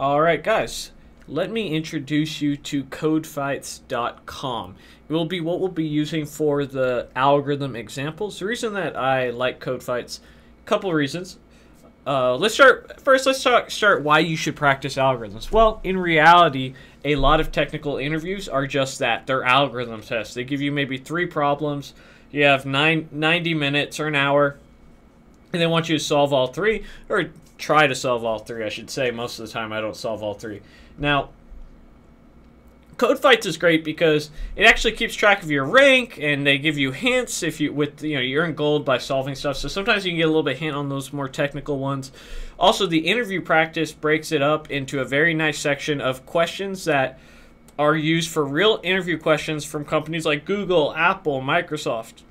All right, guys, let me introduce you to CodeFights.com. It will be what we'll be using for the algorithm examples. The reason that I like CodeFights, a couple of reasons. Let's start why you should practice algorithms. Well, in reality, a lot of technical interviews are just that. They're algorithm tests. They give you maybe 3 problems. You have 90 minutes or an hour, and they want you to solve all 3, or try to solve all 3, I should say. Most of the time, I don't solve all 3. Now, CodeFights is great because it actually keeps track of your rank, and they give you hints if you you earn gold by solving stuff. So sometimes you can get a little bit of hint on those more technical ones. Also, the interview practice breaks it up into a very nice section of questions that are used for real interview questions from companies like Google, Apple, Microsoft,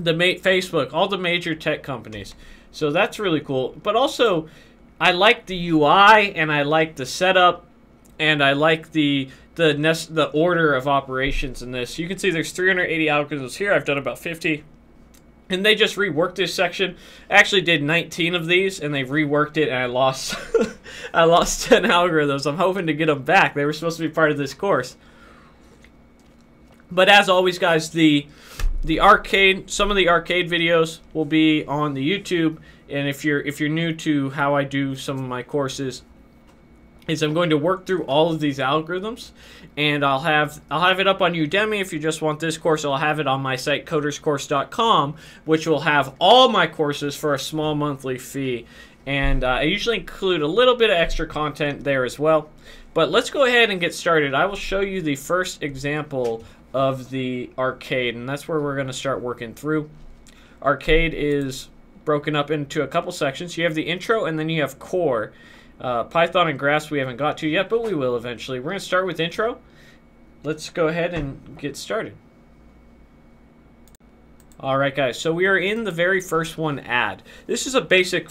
Facebook, all the major tech companies. So that's really cool. But also, I like the UI, and I like the setup, and I like the order of operations in this. You can see there's 380 algorithms here. I've done about 50. And they just reworked this section. I actually did 19 of these, and they reworked it, and I lost I lost 10 algorithms. I'm hoping to get them back. They were supposed to be part of this course. But as always, guys, some of the arcade videos will be on the YouTube. And if you're new to how I do some of my courses, is I'm going to work through all of these algorithms, and I'll have it up on Udemy if you just want this course. I'll have it on my site coderscourse.com, which will have all my courses for a small monthly fee, and I usually include a little bit of extra content there as well. But let's go ahead and get started. I will show you the first example of the arcade, and that's where we're going to start working through. Arcade is broken up into a couple sections. You have the intro, and then you have core. Python and graphs we haven't got to yet, but we will eventually. We're going to start with intro. Let's go ahead and get started. All right, guys, so we are in the very first one, add. This is a basic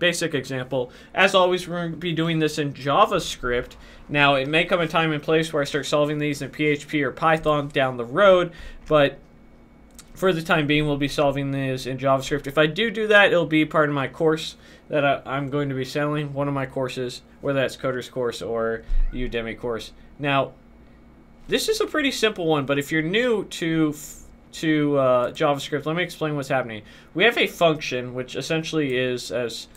example. As always, we're going to be doing this in JavaScript. Now, it may come a time and place where I start solving these in PHP or Python down the road, but for the time being, we'll be solving this in JavaScript. If I do that, it'll be part of my course that I'm going to be selling, one of my courses, whether that's Coder's course or Udemy course. Now, this is a pretty simple one, but if you're new to JavaScript, let me explain what's happening. We have a function, which essentially is, as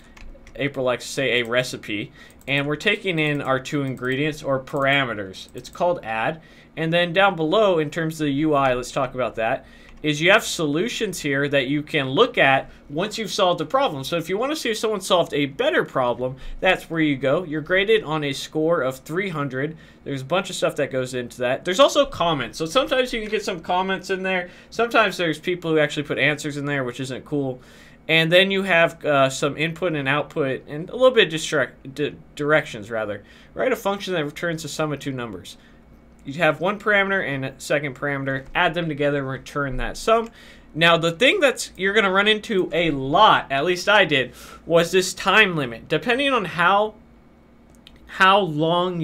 April likes to say, a recipe, and we're taking in our 2 ingredients or parameters. It's called add. And then down below, in terms of the UI, let's talk about that, is you have solutions here that you can look at once you've solved a problem. So if you want to see if someone solved a better problem, that's where you go. You're graded on a score of 300. There's a bunch of stuff that goes into that. There's also comments. So sometimes you can get some comments in there. Sometimes there's people who actually put answers in there, which isn't cool. And then you have some input and output and a little bit of directions, rather. Write a function that returns the sum of 2 numbers. You have one parameter and a second parameter, add them together and return that sum. Now, the thing that you're going to run into a lot, at least I did, was this time limit. Depending on how long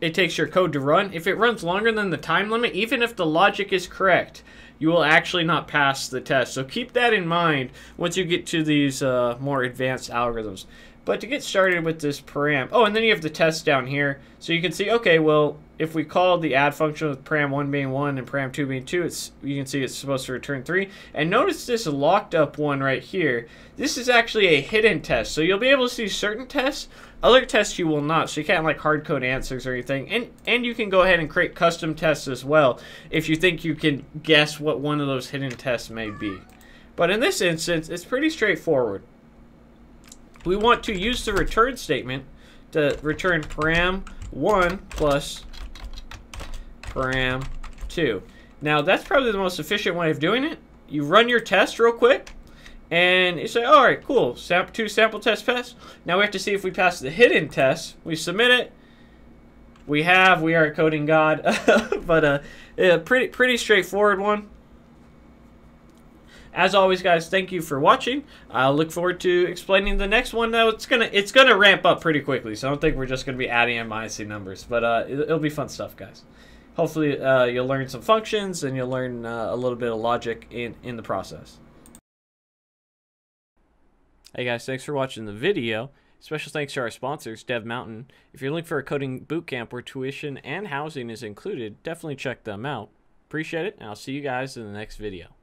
it takes your code to run, if it runs longer than the time limit, even if the logic is correct, you will actually not pass the test. So keep that in mind once you get to these more advanced algorithms. But to get started with this param, oh, and then you have the test down here. So you can see, okay, well, if we call the add function with param1 being 1 and param2 being 2, you can see it's supposed to return 3. And notice this locked up one right here. This is actually a hidden test. So you'll be able to see certain tests, other tests you will not. So you can't like hard code answers or anything. And you can go ahead and create custom tests as well if you think you can guess what one of those hidden tests may be. But in this instance, it's pretty straightforward. We want to use the return statement to return param1 plus param2. Now, that's probably the most efficient way of doing it. You run your test real quick, and you say, all right, cool, two sample test pass. Now we have to see if we pass the hidden test. We submit it. We are a coding god, but a pretty straightforward one. As always, guys, thank you for watching. I'll look forward to explaining the next one. Now, it's gonna ramp up pretty quickly, so I don't think we're just gonna be adding and minusing numbers, but it'll be fun stuff, guys. Hopefully, you'll learn some functions, and you'll learn a little bit of logic in the process. Hey, guys, thanks for watching the video. Special thanks to our sponsors, Dev Mountain. If you're looking for a coding bootcamp where tuition and housing is included, definitely check them out. Appreciate it, and I'll see you guys in the next video.